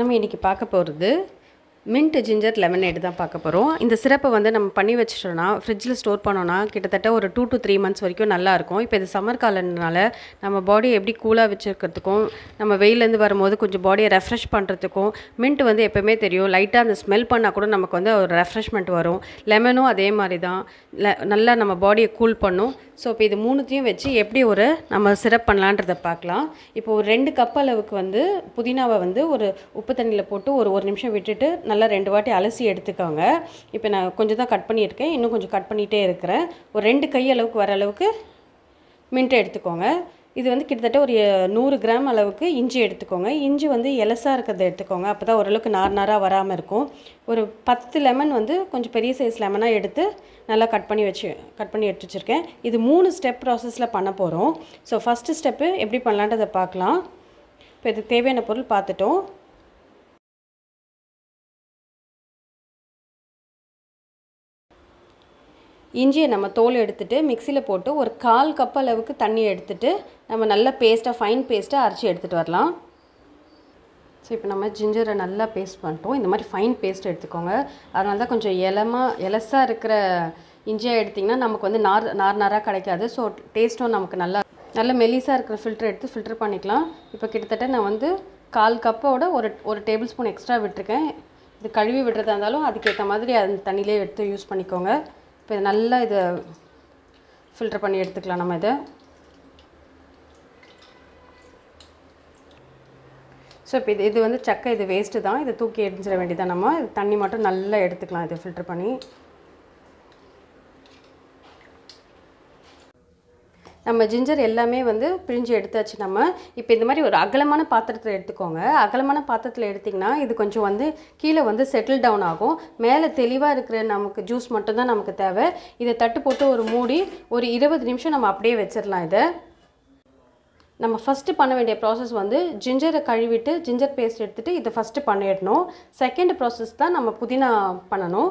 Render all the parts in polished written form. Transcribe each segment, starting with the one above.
நம்ம இன்றைக்கி பார்க்க போகிறது மின்ட் ஜிஞ்சர் லெமனேட் தான் பார்க்க போகிறோம். இந்த சிரப்பை வந்து நம்ம பண்ணி வச்சிட்டோன்னா ஃப்ரிட்ஜில் ஸ்டோர் பண்ணோன்னா கிட்டத்தட்ட ஒரு 2 to 3 months வரைக்கும் நல்லாயிருக்கும். இப்போ இது சம்மர் காலம்னால நம்ம பாடியை எப்படி கூலாக வச்சுருக்கிறதுக்கும் நம்ம வெயிலேருந்து வரும்போது கொஞ்சம் பாடியை ரெஃப்ரெஷ் பண்ணுறதுக்கும் மின்ட் வந்து எப்போயுமே தெரியும், லைட்டாக அந்த ஸ்மெல் பண்ணால் கூட நமக்கு வந்து ஒரு ரெஃப்ரெஷ்மெண்ட் வரும். லெமனும் அதே மாதிரி தான் நல்லா நம்ம பாடியை கூல் பண்ணும். ஸோ இப்போ இது மூணுத்தையும் வச்சு எப்படி ஒரு நம்ம சிரப் பண்ணலான்றதை பார்க்கலாம். இப்போ ஒரு 2 cup அளவுக்கு வந்து புதினாவை வந்து ஒரு உப்பு தண்ணியில் போட்டு ஒரு நிமிஷம் விட்டுட்டு நல்லா 2 வாட்டி அலசி எடுத்துக்கோங்க. இப்போ நான் கொஞ்சம் தான் கட் பண்ணியிருக்கேன், இன்னும் கொஞ்சம் கட் பண்ணிகிட்டே இருக்கிறேன். ஒரு 2 கை அளவுக்கு வர அளவுக்கு மின்ட்டை எடுத்துக்கோங்க. இது வந்து கிட்டத்தட்ட ஒரு 100 கிராம் அளவுக்கு இஞ்சி எடுத்துக்கோங்க. இஞ்சி வந்து எலசாக இருக்கிறத எடுத்துக்கோங்க, அப்போ தான் ஓரளவுக்கு நாராக வராமல் இருக்கும். ஒரு 10 லெமன் வந்து கொஞ்சம் பெரிய சைஸ் லெமனாக எடுத்து நல்லா கட் பண்ணி எடுத்து வச்சுருக்கேன். இது 3 step ப்ராசஸில் பண்ண போகிறோம். ஸோ ஃபஸ்ட்டு ஸ்டெப்பு எப்படி பண்ணலான்றதை பார்க்கலாம். இப்போ இது தேவையான பொருள் பார்த்துட்டோம். இஞ்சியை நம்ம தோல் எடுத்துகிட்டு மிக்சியில் போட்டு ஒரு 1/4 cup அளவுக்கு தண்ணி எடுத்துகிட்டு நம்ம நல்லா பேஸ்ட்டாக ஃபைன் பேஸ்ட்டாக அரைச்சி எடுத்துகிட்டு வரலாம். ஸோ இப்போ நம்ம ஜிஞ்சரை நல்லா பேஸ்ட் பண்ணிட்டோம். இந்த மாதிரி ஃபைன் பேஸ்ட் எடுத்துக்கோங்க. அதனால தான் கொஞ்சம் எலசாக இருக்கிற இஞ்சியாக எடுத்திங்கன்னா நமக்கு வந்து நாராக கிடைக்காது. ஸோ டேஸ்ட்டும் நமக்கு நல்லா மெலிசாக இருக்கிற ஃபில்டர் எடுத்து ஃபில்டர் பண்ணிக்கலாம். இப்போ கிட்டத்தட்ட நான் வந்து 1/4 cupஓட ஒரு டேபிள் ஸ்பூன் எக்ஸ்ட்ரா விட்டுருக்கேன். இது கழுவி விடுறதா இருந்தாலும் அதுக்கேற்ற மாதிரி அந்த தண்ணியிலே எடுத்து யூஸ் பண்ணிக்கோங்க. இப்போ இது நல்லா இதை ஃபில்டர் பண்ணி எடுத்துக்கலாம். நம்ம இதை ஸோ இப்போ இது வந்து சக்கை, இது வேஸ்ட்டு தான், இதை தூக்கி எரிஞ்சிட வேண்டியதான். நம்ம இது தண்ணி மட்டும் நல்லா எடுத்துக்கலாம் இதை ஃபில்டர் பண்ணி. நம்ம ஜிஞ்சர் எல்லாமே வந்து பிரிஞ்சு எடுத்தாச்சு. நம்ம இப்போ இந்த மாதிரி ஒரு அகலமான பாத்திரத்தில் எடுத்துக்கோங்க. அகலமான பாத்திரத்தில் எடுத்திங்கன்னா இது கொஞ்சம் வந்து கீழே வந்து செட்டில் டவுன் ஆகும். மேலே தெளிவாக இருக்கிற நமக்கு ஜூஸ் மட்டும்தான் நமக்கு தேவை. இதை தட்டு போட்டு ஒரு மூடி ஒரு 20 நிமிஷம் நம்ம அப்படியே வச்சிடலாம். இதை நம்ம ஃபஸ்ட்டு பண்ண வேண்டிய ப்ராசஸ் வந்து ஜிஞ்சரை கழுவிட்டு ஜிஞ்சர் பேஸ்ட் எடுத்துகிட்டு இதை ஃபஸ்ட்டு பண்ணிடணும். செகண்ட் ப்ராசஸ் தான் நம்ம புதினா பண்ணணும்.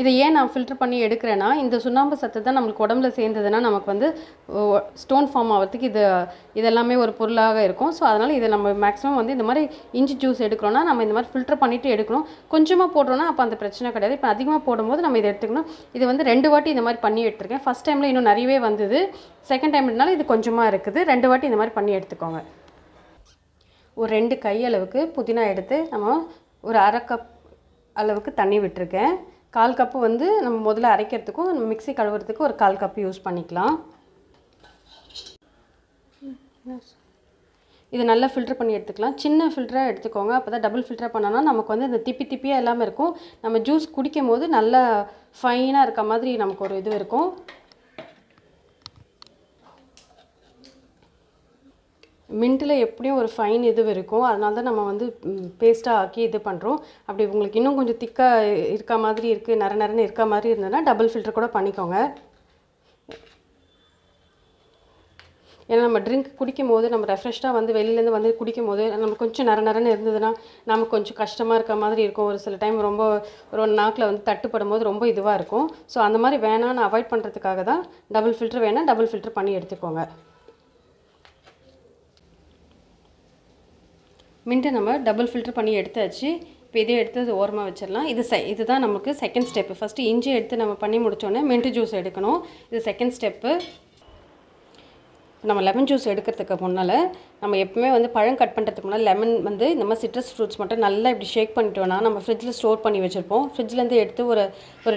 இதை ஏன் நான் ஃபில்டர் பண்ணி எடுக்கிறேன்னா இந்த சுண்ணாம்பு சத்து தான் நம்மளுக்கு உடம்புல சேர்ந்ததுன்னா நமக்கு வந்து ஸ்டோன் ஃபார்ம் ஆகிறதுக்கு இதெல்லாமே ஒரு பொருளாக இருக்கும். ஸோ அதனால் இதை நம்ம மேக்ஸிமம் வந்து இந்த மாதிரி இஞ்சி ஜூஸ் எடுக்கிறோன்னா நம்ம இந்த மாதிரி ஃபில்டர் பண்ணிவிட்டு எடுக்கணும். கொஞ்சமாக போடுறோன்னா அப்போ அந்த பிரச்சனை கிடையாது. இப்போ அதிகமாக போடும்போது நம்ம இதை எடுத்துக்கணும். இது வந்து 2 வாட்டி இந்த மாதிரி பண்ணி எடுத்துருக்கேன். ஃபஸ்ட் டைமில் இன்னும் நிறையவே வந்தது, செகண்ட் டைம்னால இது கொஞ்சமாக இருக்குது. 2 வாட்டி இந்த மாதிரி பண்ணி எடுத்துக்கோங்க. ஒரு 2 கை அளவுக்கு புதினா எடுத்து நம்ம ஒரு 1/2 cup அளவுக்கு தண்ணி விட்டுருக்கேன். 1/4 cup வந்து நம்ம முதல்ல அரைக்கிறதுக்கும் நம்ம மிக்ஸி கழுவுறதுக்கு ஒரு 1/4 cup யூஸ் பண்ணிக்கலாம். இது நல்லா ஃபில்டர் பண்ணி எடுத்துக்கலாம். சின்ன ஃபில்டராக எடுத்துக்கோங்க, அப்போ தான் டபுள் ஃபில்டர் பண்ணோன்னா நமக்கு வந்து இந்த திப்பியாக எல்லாமே இருக்கும். நம்ம ஜூஸ் குடிக்கும் போது நல்லா ஃபைனாக இருக்க மாதிரி நமக்கு ஒரு இது இருக்கும். மின்ட்டில் எப்படியும் ஒரு ஃபைன் இது இருக்கும், அதனால தான் நம்ம வந்து பேஸ்ட்டாக ஆக்கி இது பண்ணுறோம். அப்படி உங்களுக்கு இன்னும் கொஞ்சம் திக்காக இருக்க மாதிரி இருக்குது, நரன்னு இருக்க மாதிரி இருந்ததுன்னா டபுள் ஃபில்டர் கூட பண்ணிக்கோங்க. ஏன்னா நம்ம ட்ரிங்க் குடிக்கும் போது நம்ம ரெஃப்ரெஷ்டாக வந்து வெளியிலேருந்து வந்து குடிக்கும் போது நம்ம கொஞ்சம் நரன்னு இருந்ததுன்னா நமக்கு கொஞ்சம் கஷ்டமாக இருக்க மாதிரி இருக்கும். ஒரு சில டைம் ரொம்ப ஒரு நாக்கில் வந்து தட்டுப்படும் போது ரொம்ப இதுவாக இருக்கும். ஸோ அந்த மாதிரி வேணான்னு அவாய்ட் பண்ணுறதுக்காக தான் டபுள் ஃபில்டர் வேணால் டபுள் ஃபில்டர் பண்ணி எடுத்துக்கோங்க. மின்ட்டை நம்ம டபுள் ஃபில்டர் பண்ணி எடுத்தாச்சு. இப்போ இதை எடுத்து ஓரமாக வச்சிடலாம். இதுதான் நமக்கு செகண்ட் ஸ்டெப்பு. ஃபஸ்ட்டு இஞ்சி எடுத்து நம்ம பண்ணி முடித்தோன்னே மின்ட் ஜூஸ் எடுக்கணும். இது செகண்ட் ஸ்டெப்பு. நம்ம லெமன் ஜூஸ் எடுக்கிறதுக்கு முன்னால் நம்ம எப்பவுமே வந்து பழம் கட் பண்ணுறதுக்கு முன்னால் லெமன் வந்து இந்த மாதிரி சிட்ரஸ் ஃப்ரூட்ஸ் மட்டும் நல்லா இப்படி ஷேக் பண்ணிட்டோன்னா நம்ம ஃப்ரிட்ஜில் ஸ்டோர் பண்ணி வச்சுருப்போம். ஃப்ரிட்ஜிலேருந்து எடுத்து ஒரு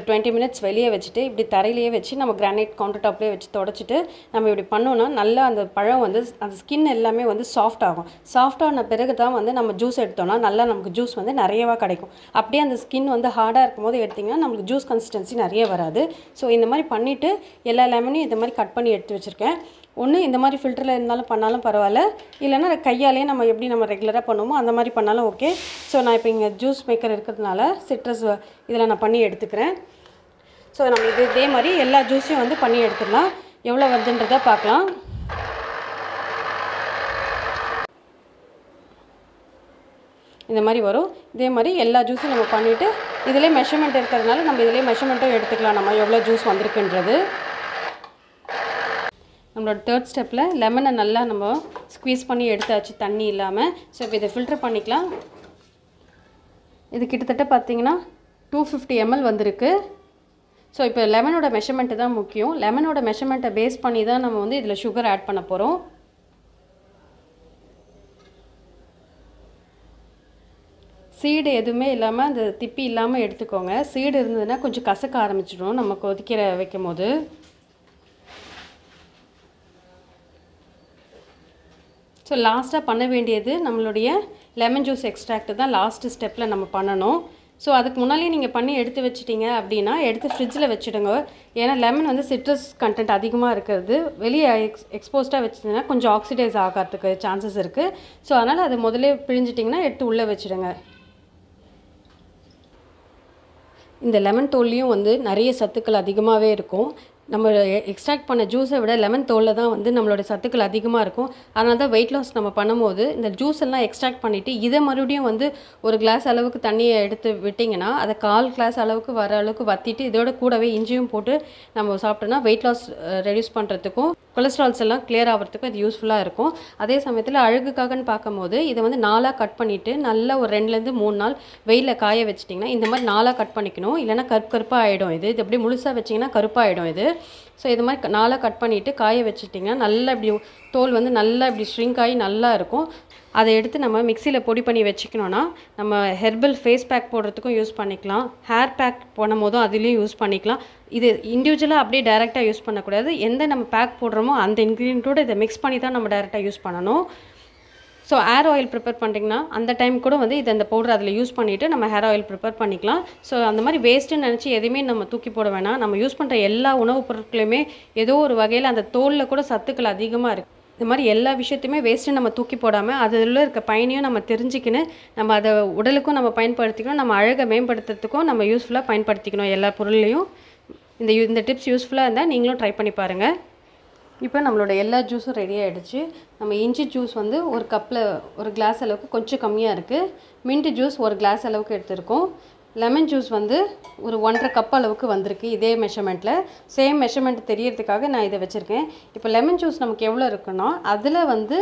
20 minutes வெளியே வச்சுட்டு இப்படி தரையிலேயே வச்சு நம்ம கிரானைட் கவுண்டர் டாப்லேயே வச்சு தொடச்சிட்டு நம்ம இப்படி பண்ணோன்னா நல்லா அந்த பழம் வந்து அந்த ஸ்கின் எல்லாமே வந்து சாஃப்ட் ஆகும். சாஃப்டான பிறகு தான் வந்து நம்ம ஜூஸ் எடுத்தோம்னா நல்லா நமக்கு ஜூஸ் வந்து நிறையவாக கிடைக்கும். அப்படியே அந்த ஸ்கின் வந்து ஹார்டாக இருக்கும் போது எடுத்திங்கன்னா நம்மளுக்கு ஜூஸ் கன்சிஸ்டன்சி நிறைய வராது. ஸோ இந்த மாதிரி பண்ணிவிட்டு எல்லா லெமனையும் இந்த மாதிரி கட் பண்ணி எடுத்து வச்சுருக்கேன். ஒன்று இந்த மாதிரி ஃபில்டரில் இருந்தாலும் பண்ணாலும் பரவாயில்ல, இல்லைன்னா கையாலே நம்ம எப்படி நம்ம ரெகுலராக பண்ணுவோமோ அந்த மாதிரி பண்ணாலும் ஓகே. ஸோ நான் இப்போ இங்கே ஜூஸ் மேக்கர் இருக்கிறதுனால சிட்ரஸ் இதில் நான் பண்ணி எடுத்துக்கிறேன். ஸோ நம்ம இதே மாதிரி எல்லா ஜூஸையும் வந்து பண்ணி எடுத்துடலாம். எவ்வளோ வருதுன்றதை பார்க்கலாம். இந்த மாதிரி வரும். இதே மாதிரி எல்லா ஜூஸும் நம்ம பண்ணிவிட்டு இதிலே மெஷர்மெண்ட் இருக்கிறதுனால நம்ம இதிலே மெஷர்மெண்ட்டும் எடுத்துக்கலாம், நம்ம எவ்வளோ ஜூஸ் வந்திருக்குன்றது. நம்மளோட தேர்ட் ஸ்டெப்பில் லெமனை நல்லா நம்ம ஸ்குவீஸ் பண்ணி எடுத்தாச்சு தண்ணி இல்லாமல். ஸோ இப்போ இதை ஃபில்டர் பண்ணிக்கலாம். இது கிட்டத்தட்ட பார்த்திங்கன்னா 250 ml வந்திருக்கு. ஸோ இப்போ லெமனோட மெஷர்மெண்ட்டு தான் முக்கியம். லெமனோட மெஷர்மெண்ட்டை பேஸ் பண்ணி தான் நம்ம வந்து இதில் சுகர் ஆட் பண்ண போகிறோம். சீடு எதுவுமே இல்லாமல் அந்த திப்பி இல்லாமல் எடுத்துக்கோங்க. சீடு இருந்ததுன்னா கொஞ்சம் கசக்க ஆரம்பிச்சிடும் நம்ம கொதிக்கிற வைக்கும் போது. ஸோ லாஸ்ட்டாக பண்ண வேண்டியது நம்மளுடைய லெமன் ஜூஸ் எக்ஸ்ட்ராக்ட் தான் லாஸ்ட்டு ஸ்டெப்பில் நம்ம பண்ணணும். ஸோ அதுக்கு முன்னாலேயே நீங்கள் பண்ணி எடுத்து வச்சிட்டிங்க அப்படின்னா எடுத்து ஃப்ரிட்ஜில் வச்சுடுங்க. ஏன்னா லெமன் வந்து சிட்ரஸ் கண்டென்ட் அதிகமாக இருக்கிறது. வெளியே எக்ஸ்போஸ்டாக வச்சுருந்தீங்கன்னா கொஞ்சம் ஆக்சிடைஸ் ஆகிறதுக்கு சான்சஸ் இருக்குது. ஸோ அதனால் அது முதலே பிழிஞ்சிட்டிங்கன்னா எடுத்து உள்ளே வச்சுடுங்க. இந்த லெமன் தோல்லையும் வந்து நிறைய சத்துக்கள் அதிகமாகவே இருக்கும். நம்ம எக்ஸ்ட்ராக்ட் பண்ண ஜூஸை விட லெமன் தோலில் தான் வந்து நம்மளோட சத்துக்கள் அதிகமாக இருக்கும். அதனால தான் வெயிட் லாஸ் நம்ம பண்ணும்போது இந்த ஜூஸ் எல்லாம் எக்ஸ்ட்ராக்ட் பண்ணிவிட்டு இதை மறுபடியும் வந்து ஒரு கிளாஸ் அளவுக்கு தண்ணியை எடுத்து விட்டிங்கன்னா அதை கால் கிளாஸ் அளவுக்கு வர அளவுக்கு வற்றிட்டு இதோட கூடவே இஞ்சியும் போட்டு நம்ம சாப்பிட்டோன்னா வெயிட் லாஸ் ரெடியூஸ் பண்ணுறதுக்கும் கொலஸ்ட்ரால்ஸ் எல்லாம் கிளியர் ஆகிறதுக்கும் அது யூஸ்ஃபுல்லாக இருக்கும். அதே சமயத்தில் அழகுக்காகன்னு பார்க்கும்போது இதை வந்து நாளாக கட் பண்ணிவிட்டு நல்லா ஒரு 2-3 நாள் வெயிலில் காய வச்சிட்டிங்கன்னா இந்த மாதிரி நாளாக கட் பண்ணிக்கணும். இல்லைனா கருப்பாக ஆகிடும். இது அப்படியே முழுசாக வச்சிங்கன்னா கருப்பாகிடும் இது. ஸோ இது மாதிரி நாளாக கட் பண்ணிவிட்டு காய வச்சுட்டிங்கன்னா நல்லா இப்படி தோல் வந்து நல்லா இப்படி ஷ்ரிங்க் ஆகி நல்லா இருக்கும். அதை எடுத்து நம்ம மிக்சியில் பொடி பண்ணி வச்சுக்கணுன்னா நம்ம ஹெர்பல் ஃபேஸ் பேக் போடுறதுக்கும் யூஸ் பண்ணிக்கலாம். ஹேர் பேக் போடும் போதும் அதுலேயும் யூஸ் பண்ணிக்கலாம். இது இண்டிவிஜுவலாக அப்படியே டைரெக்டாக யூஸ் பண்ணக்கூடாது. எந்த நம்ம பேக் போடுறோமோ அந்த இன்க்ரீடியண்ட்டோடு இதை மிக்ஸ் பண்ணி தான் நம்ம டைரெக்டாக யூஸ் பண்ணணும். ஸோ ஹேர் ஆயில் ப்ரிப்பேர் பண்ணுறீங்கன்னா அந்த டைம் கூட வந்து இதை அந்த பவுடர் அதில் யூஸ் பண்ணிவிட்டு நம்ம ஹேர் ஆயில் ப்ரிப்பேர் பண்ணிக்கலாம். ஸோ அந்த மாதிரி வேஸ்ட்டுன்னு நினச்சி எதுவுமே நம்ம தூக்கி போட வேணாம். நம்ம யூஸ் பண்ணுற எல்லா உணவுப் பொருட்களையுமே ஏதோ ஒரு வகையில் அந்த தோலில் கூட சத்துக்கள் அதிகமாக இருக்குது. இந்த மாதிரி எல்லா விஷயத்தையுமே வேஸ்ட்டு நம்ம தூக்கி போடாமல் அதில் இருக்க பயனையும் நம்ம தெரிஞ்சுக்கின்னு நம்ம அதை உடலுக்கும் நம்ம பயன்படுத்திக்கணும். நம்ம அழகை மேம்படுத்துறதுக்கும் நம்ம யூஸ்ஃபுல்லாக பயன்படுத்திக்கணும் எல்லா பொருள்லையும். இந்த டிப்ஸ் யூஸ்ஃபுல்லாக இருந்தால் நீங்களும் ட்ரை பண்ணி பாருங்கள். இப்போ நம்மளோட எல்லா ஜூஸும் ரெடி ஆகிடுச்சு. நம்ம இஞ்சி ஜூஸ் வந்து ஒரு கப்பில் ஒரு கிளாஸ் அளவுக்கு கொஞ்சம் கம்மியாக இருக்குது. மின்ட்டு ஜூஸ் ஒரு கிளாஸ் அளவுக்கு எடுத்திருக்கோம். லெமன் ஜூஸ் வந்து ஒரு 1.5 கப் அளவுக்கு வந்திருக்கு இதே மெஷர்மெண்ட்டில். சேம் மெஷர்மெண்ட் தெரியறதுக்காக நான் இதை வச்சுருக்கேன். இப்போ லெமன் ஜூஸ் நமக்கு எவ்வளோ இருக்குன்னா அதில் வந்து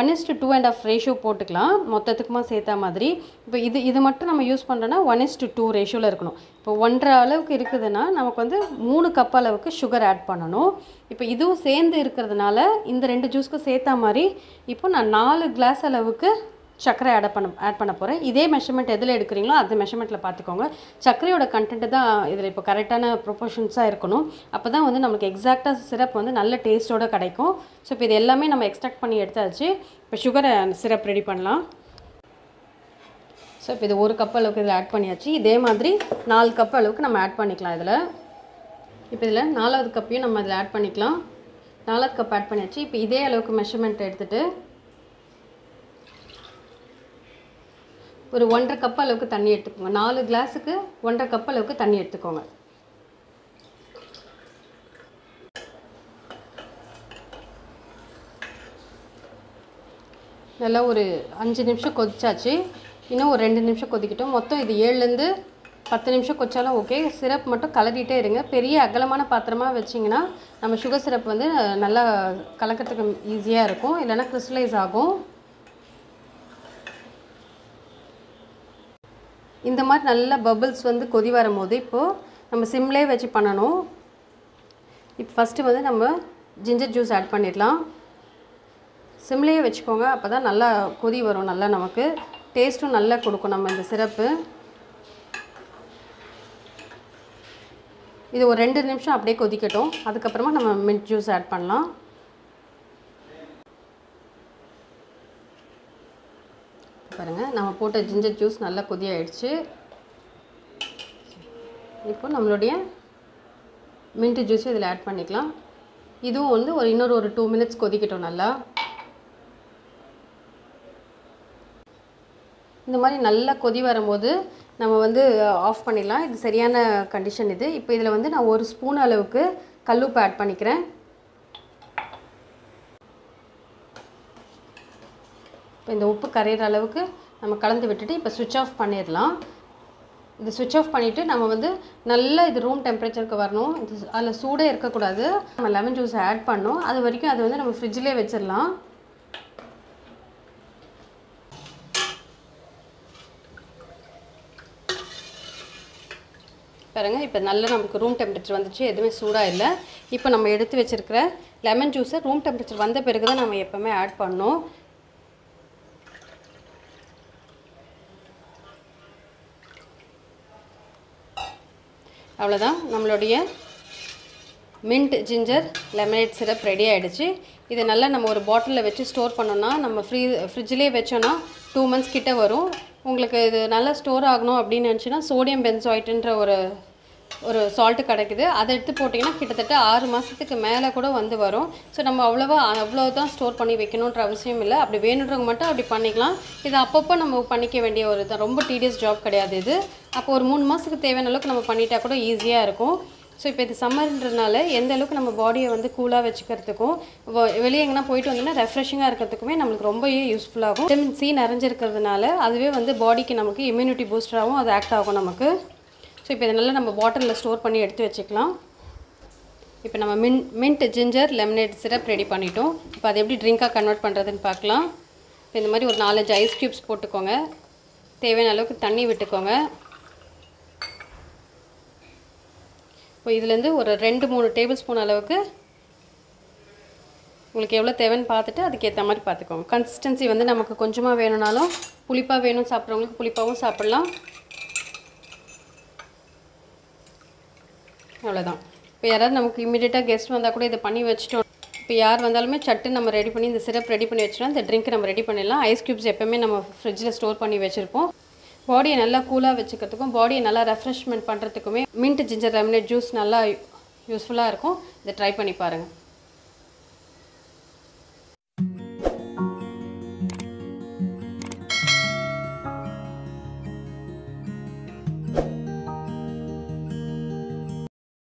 1:2.5 ரேஷியோ போட்டுக்கலாம் மொத்தத்துக்குமா சேர்த்தா மாதிரி. இப்போ இது மட்டும் நம்ம யூஸ் பண்ணுறோன்னா 1:2 ரேஷியோவில் இருக்கணும். இப்போ 1.5 அளவுக்கு இருக்குதுன்னா நமக்கு வந்து 3 கப் அளவுக்கு சுகர் ஆட் பண்ணணும். இப்போ இதுவும் சேர்ந்து இருக்கிறதுனால இந்த 2 ஜூஸ்க்கும் சேர்த்தா மாதிரி இப்போ நான் 4 கிளாஸ் அளவுக்கு சர்க்கரை ஆட் பண்ண போகிறேன். இதே மெஷர்மெண்ட் எதில் எடுக்கிறீங்களோ அந்த மெஷர்மெண்ட்டில் பார்த்துக்கோங்க. சர்க்கரையோட கண்டென்ட்டு தான் இதில் இப்போ கரெக்டான ப்ரொபோர்ஷன்ஸாக இருக்கணும். அப்போ தான் வந்து நமக்கு எக்ஸாக்டாக சிரப் வந்து நல்ல டேஸ்ட்டோடு கிடைக்கும். ஸோ இப்போ இது எல்லாமே நம்ம எக்ஸ்ட்ராக்ட் பண்ணி எடுத்தாச்சு. இப்போ சுகரை சிரப் ரெடி பண்ணலாம். ஸோ இப்போ இது 1 கப் அளவுக்கு இதில் ஆட் பண்ணியாச்சு. இதே மாதிரி 4 கப் அளவுக்கு நம்ம ஆட் பண்ணிக்கலாம் இதில். இப்போ இதில் 4வது கப்பையும் நம்ம இதில் ஆட் பண்ணிக்கலாம். 4வது கப் ஆட் பண்ணியாச்சு. இப்போ இதே அளவுக்கு மெஷர்மெண்ட் எடுத்துகிட்டு ஒரு 1.5 கப் அளவுக்கு தண்ணி எடுத்துக்கோங்க. 4 கிளாஸுக்கு 1.5 கப் அளவுக்கு தண்ணி எடுத்துக்கோங்க. நல்லா ஒரு 5 நிமிஷம் கொதிச்சாச்சு. இன்னும் ஒரு 2 நிமிஷம் கொதிக்கிட்டோம். மொத்தம் இது 7-10 நிமிஷம் கொதிச்சாலும் ஓகே. சிரப் மட்டும் கலரிகிட்டே இருங்க. பெரிய அகலமான பாத்திரமாக வச்சிங்கன்னா நம்ம சுகர் சிரப் வந்து நல்லா கலக்கிறதுக்கு ஈஸியாக இருக்கும். இல்லைன்னா கிறிஸ்டலைஸ் ஆகும். இந்த மாதிரி நல்ல பபிள்ஸ் வந்து கொதி வரும்போது இப்போது நம்ம சிம்லே வச்சு பண்ணணும். இப்போ ஃபஸ்ட்டு வந்து நம்ம ஜிஞ்சர் ஜூஸ் ஆட் பண்ணிடலாம். சிம்லேயே வச்சுக்கோங்க. அப்போ தான் நல்லா கொதி வரும். நல்லா நமக்கு டேஸ்ட்டும் நல்லா கொடுக்கும் நம்ம இந்த சிரப்பு. இது ஒரு 2 நிமிஷம் அப்படியே கொதிக்கட்டும். அதுக்கப்புறமா நம்ம மின்ட் ஜூஸ் ஆட் பண்ணலாம். பாருங்கள் நம்ம போட்ட ஜிஞ்சர் ஜூஸ் நல்லா கொதியாயிடுச்சு. இப்போ நம்மளுடைய மின்ட் ஜூஸ் இதில் ஆட் பண்ணிக்கலாம். இதுவும் வந்து இன்னொரு 2 மினிட்ஸ் கொதிக்கிட்டோம் நல்லா. இந்த மாதிரி நல்லா கொதி வரும்போது நம்ம வந்து ஆஃப் பண்ணிடலாம். இது சரியான கண்டிஷன் இது. இப்போ இதில் வந்து நான் 1 ஸ்பூன் அளவுக்கு கல்லுப்பு ஆட் பண்ணிக்கிறேன். இந்த உப்பு கரையிற அளவுக்கு நம்ம கலந்து விட்டுட்டு இப்போ ஸ்விட்ச் ஆஃப் பண்ணிடலாம். இது ஸ்விட்ச் ஆஃப் பண்ணிவிட்டு நம்ம வந்து நல்லா இது ரூம் டெம்பரேச்சருக்கு வரணும். இது அதில் சூடே இருக்கக்கூடாது. நம்ம லெமன் ஜூஸ் ஆட் பண்ணோம், அது வரைக்கும் அது வந்து நம்ம ஃப்ரிட்ஜிலே வச்சிடலாம். பாருங்கள், இப்போ நல்லா நமக்கு ரூம் டெம்பரேச்சர் வந்துச்சு, எதுவுமே சூடாக இல்லை. இப்போ நம்ம எடுத்து வச்சுருக்கிற லெமன் ஜூஸை ரூம் டெம்பரேச்சர் வந்த பிறகு தான் நம்ம எப்போவுமே ஆட் பண்ணணும். அவ்வளோதான், நம்மளுடைய mint ginger lemonade syrup ready ஆகிடுச்சு. இதை நல்லா நம்ம ஒரு பாட்டிலில் வச்சு ஸ்டோர் பண்ணோன்னா, நம்ம ஃப்ரிட்ஜிலே வச்சோன்னா 2 months கிட்டே வரும். உங்களுக்கு இது நல்லா ஸ்டோர் ஆகணும் அப்படின்னு நினச்சின்னா சோடியம் பென்சாய்ட்டுன்ற ஒரு சால்ட்டு கிடைக்குது. அதை எடுத்து போட்டிங்கன்னா கிட்டத்தட்ட 6 மாதத்துக்கு மேலே கூட வந்து வரும். ஸோ நம்ம அவ்வளோ தான் ஸ்டோர் பண்ணி வைக்கணுன்ற அவசியம் இல்லை. அப்படி வேணுன்றவங்க மட்டும் அப்படி பண்ணிக்கலாம். இது அப்பப்போ நம்ம பண்ணிக்க வேண்டிய ஒரு தான், ரொம்ப டீடியஸ் ஜாப் கிடையாது இது. அப்போ ஒரு 3 மாதத்துக்கு தேவையான அளவுக்கு நம்ம பண்ணிட்டால் கூட ஈஸியாக இருக்கும். ஸோ இப்போ இது சம்மர்ன்றதுனால எந்த அளவுக்கு நம்ம பாடியை வந்து கூலாக வச்சுக்கிறதுக்கும் வெளியே எங்கன்னா போயிட்டு வந்தோம்னா ரெஃப்ரெஷிங்காக இருக்கிறதுக்குமே நம்மளுக்கு ரொம்ப யூஸ்ஃபுல்லாகும். விட்டமின் சி நிறைஞ்சிருக்கிறதுனால அதுவே வந்து பாடிக்கு நமக்கு இம்யூனிட்டி பூஸ்டராகவும் அது ஆக்ட் ஆகும் நமக்கு. ஸோ இப்போ இதனால் நம்ம பாட்டிலில் ஸ்டோர் பண்ணி எடுத்து வச்சுக்கலாம். இப்போ நம்ம mint ginger lemonade syrup ready பண்ணிட்டோம். இப்போ அதை எப்படி ட்ரிங்காக கன்வெர்ட் பண்ணுறதுன்னு பார்க்கலாம். இப்போ இந்த மாதிரி ஒரு 4-5 ஐஸ் க்யூப்ஸ் போட்டுக்கோங்க. தேவையான அளவுக்கு தண்ணி விட்டுக்கோங்க. இப்போ இதுலேருந்து ஒரு 2-3 டேபிள்ஸ்பூன் அளவுக்கு உங்களுக்கு எவ்வளோ தேவைன்னு பார்த்துட்டு அதுக்கேற்ற மாதிரி பார்த்துக்கோங்க. கன்சிஸ்டன்சி வந்து நமக்கு கொஞ்சமாக வேணும்னாலும், புளிப்பாக வேணும் சாப்பிட்றவங்களுக்கு புளிப்பாகவும் சாப்பிட்லாம். அவ்வளோதான். இப்போ யாராவது நமக்கு இம்மிடியேட்டாக கெஸ்ட் வந்தால் கூட இதை பண்ணி வச்சுட்டோம். இப்போ யார் வந்தாலுமே சட்டு நம்ம ரெடி பண்ணி இந்த சிரப் ரெடி பண்ணி வச்சோன்னா இந்த ட்ரிங்க் நம்ம ரெடி பண்ணிடலாம். ஐஸ் க்யூப்ஸ் எப்போவுமே நம்ம ஃப்ரிட்ஜில் ஸ்டோர் பண்ணி வச்சுருப்போம். பாடியை நல்லா கூலாக வச்சுக்கிறதுக்கும் பாடியை நல்லா ரெஃப்ரெஷ்மெண்ட் பண்ணுறதுக்குமே மின்ட் ஜிஞ்சர் லெமனேட் ஜூஸ் நல்லா யூஸ்ஃபுல்லாக இருக்கும். இதை ட்ரை பண்ணி பாருங்கள்.